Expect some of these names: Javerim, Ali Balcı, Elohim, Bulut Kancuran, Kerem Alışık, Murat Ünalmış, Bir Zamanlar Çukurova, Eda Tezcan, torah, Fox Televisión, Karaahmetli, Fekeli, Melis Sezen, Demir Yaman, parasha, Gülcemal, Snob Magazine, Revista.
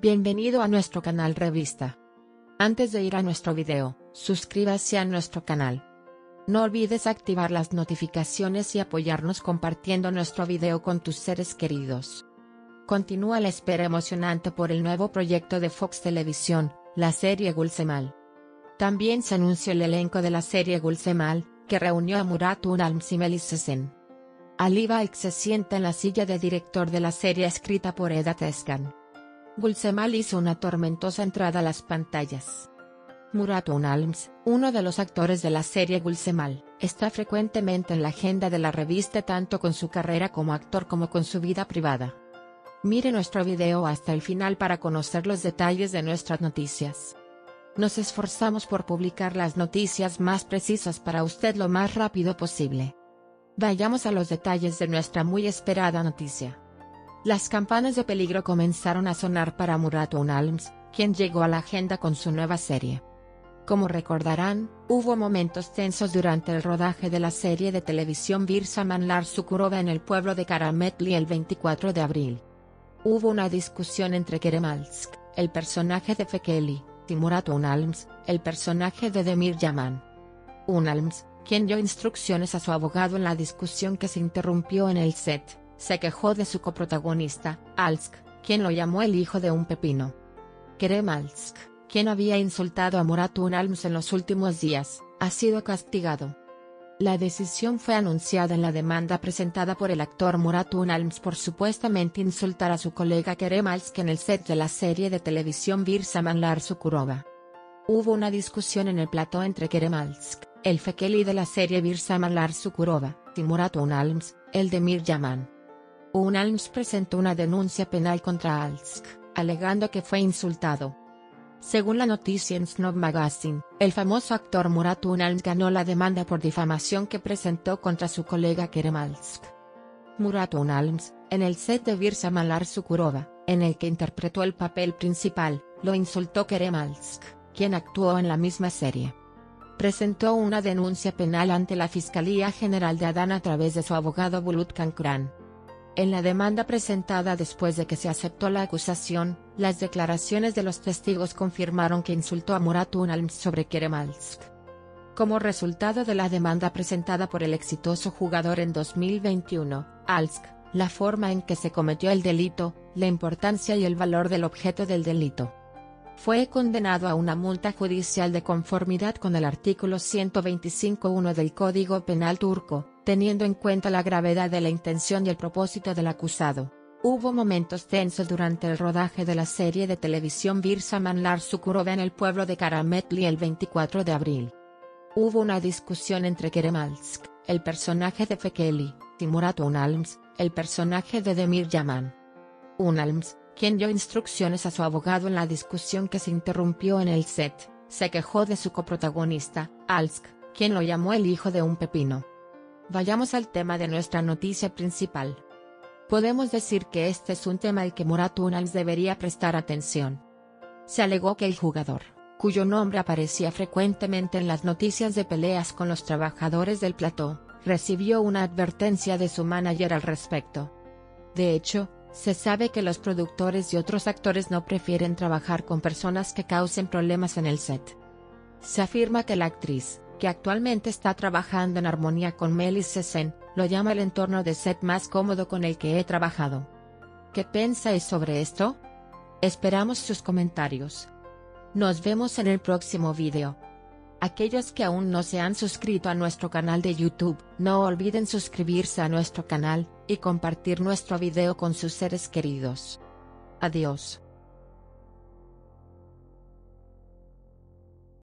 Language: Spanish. Bienvenido a nuestro canal Revista. Antes de ir a nuestro video, suscríbase a nuestro canal. No olvides activar las notificaciones y apoyarnos compartiendo nuestro video con tus seres queridos. Continúa la espera emocionante por el nuevo proyecto de Fox Televisión, la serie Gülcemal. También se anunció el elenco de la serie Gülcemal, que reunió a Murat Ünalmış y Melis Sezen. Ali Balcı se sienta en la silla de director de la serie escrita por Eda Tezcan. Gülcemal hizo una tormentosa entrada a las pantallas. Murat Ünalmış, uno de los actores de la serie Gülcemal, está frecuentemente en la agenda de la revista tanto con su carrera como actor como con su vida privada. Mire nuestro video hasta el final para conocer los detalles de nuestras noticias. Nos esforzamos por publicar las noticias más precisas para usted lo más rápido posible. Vayamos a los detalles de nuestra muy esperada noticia. Las campanas de peligro comenzaron a sonar para Murat Ünalmış, quien llegó a la agenda con su nueva serie. Como recordarán, hubo momentos tensos durante el rodaje de la serie de televisión Bir Zamanlar Çukurova en el pueblo de Karaahmetli el 24 de abril. Hubo una discusión entre Kerem Alışık, el personaje de Fekeli, y Murat Ünalmış, el personaje de Demir Yaman. Ünalmış, quien dio instrucciones a su abogado en la discusión que se interrumpió en el set, se quejó de su coprotagonista, Alışık, quien lo llamó el hijo de un pepino. Kerem Alışık, quien había insultado a Murat Ünalmış en los últimos días, ha sido castigado. La decisión fue anunciada en la demanda presentada por el actor Murat Ünalmış por supuestamente insultar a su colega Kerem Alışık en el set de la serie de televisión Bir Zamanlar Çukurova. Hubo una discusión en el plató entre Kerem Alışık, el Fekeli de la serie Bir Zamanlar Çukurova, y Murat Ünalmış, el de Demir Yaman. Ünalmış presentó una denuncia penal contra Alışık, alegando que fue insultado. Según la noticia en Snob Magazine, el famoso actor Murat Ünalmış ganó la demanda por difamación que presentó contra su colega Kerem Alışık. Murat Ünalmış, en el set de Bir Zamanlar Çukurova, en el que interpretó el papel principal, lo insultó Kerem Alışık, quien actuó en la misma serie. Presentó una denuncia penal ante la Fiscalía General de Adana a través de su abogado Bulut Kancuran. En la demanda presentada después de que se aceptó la acusación, las declaraciones de los testigos confirmaron que insultó a Murat Ünalmış sobre Kerem Alışık. Como resultado de la demanda presentada por el exitoso jugador en 2021, Alışık, la forma en que se cometió el delito, la importancia y el valor del objeto del delito. Fue condenado a una multa judicial de conformidad con el artículo 125.1 del Código Penal turco, teniendo en cuenta la gravedad de la intención y el propósito del acusado. Hubo momentos tensos durante el rodaje de la serie de televisión Bir Zamanlar Çukurova en el pueblo de Karaahmetli el 24 de abril. Hubo una discusión entre Kerem Alışık, el personaje de Fekeli, y Murat Ünalmış, el personaje de Demir Yaman. Ünalmış, quien dio instrucciones a su abogado en la discusión que se interrumpió en el set, se quejó de su coprotagonista, Alışık, quien lo llamó el hijo de un pepino. Vayamos al tema de nuestra noticia principal. Podemos decir que este es un tema al que Murat Ünalmış debería prestar atención. Se alegó que el jugador, cuyo nombre aparecía frecuentemente en las noticias de peleas con los trabajadores del plató, recibió una advertencia de su manager al respecto. De hecho, se sabe que los productores y otros actores no prefieren trabajar con personas que causen problemas en el set. Se afirma que la actriz, que actualmente está trabajando en armonía con Melis Sezen, lo llama el entorno de set más cómodo con el que he trabajado. ¿Qué pensáis sobre esto? Esperamos sus comentarios. Nos vemos en el próximo video. Aquellos que aún no se han suscrito a nuestro canal de YouTube, no olviden suscribirse a nuestro canal, y compartir nuestro video con sus seres queridos. Adiós.